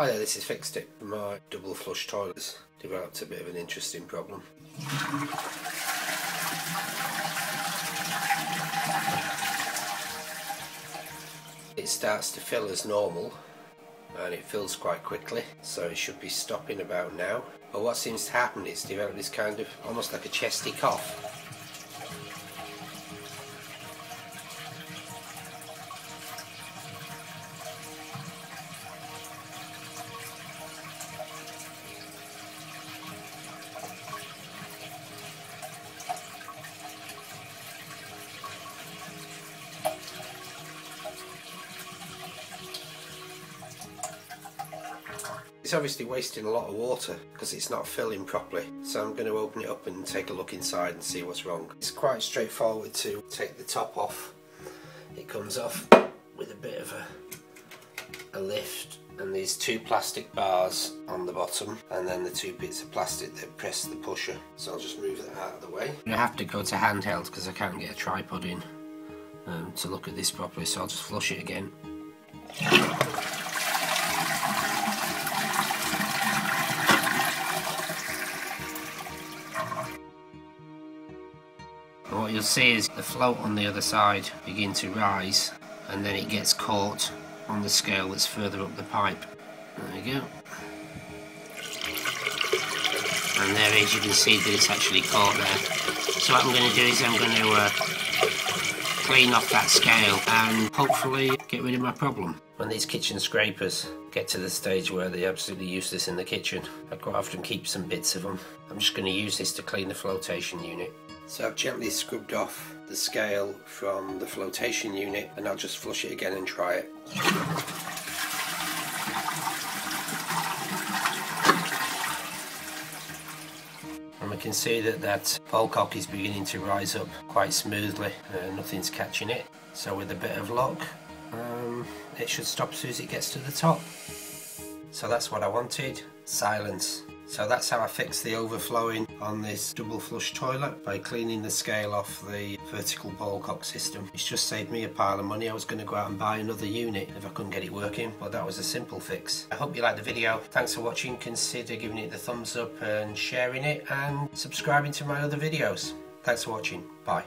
Hi there, this is fixed1t. My double flush toilets developed a bit of an interesting problem. It starts to fill as normal and it fills quite quickly, so it should be stopping about now. But what seems to happen is developed this kind of almost like a chesty cough. It's obviously wasting a lot of water because it's not filling properly, so I'm going to open it up and take a look inside and see what's wrong. It's quite straightforward to take the top off. It comes off with a bit of a lift, and there's two plastic bars on the bottom and then the two bits of plastic that press the pusher. So I'll just move that out of the way. I have to go to handheld because I can't get a tripod in to look at this properly, so I'll just flush it again. What you'll see is the float on the other side begin to rise, and then it gets caught on the scale that's further up the pipe. There you go. And there it is, you can see that it's actually caught there. So what I'm going to do is I'm going to clean off that scale and hopefully get rid of my problem. When these kitchen scrapers get to the stage where they're absolutely useless in the kitchen, I quite often keep some bits of them. I'm just going to use this to clean the flotation unit. So I've gently scrubbed off the scale from the flotation unit, and I'll just flush it again and try it. And we can see that ballcock is beginning to rise up quite smoothly. Nothing's catching it. So with a bit of luck, it should stop as soon as it gets to the top. So that's what I wanted. Silence. So that's how I fix the overflowing on this double flush toilet, by cleaning the scale off the vertical ballcock system. It's just saved me a pile of money. I was going to go out and buy another unit if I couldn't get it working, but that was a simple fix. I hope you liked the video. Thanks for watching. Consider giving it the thumbs up and sharing it and subscribing to my other videos. Thanks for watching. Bye.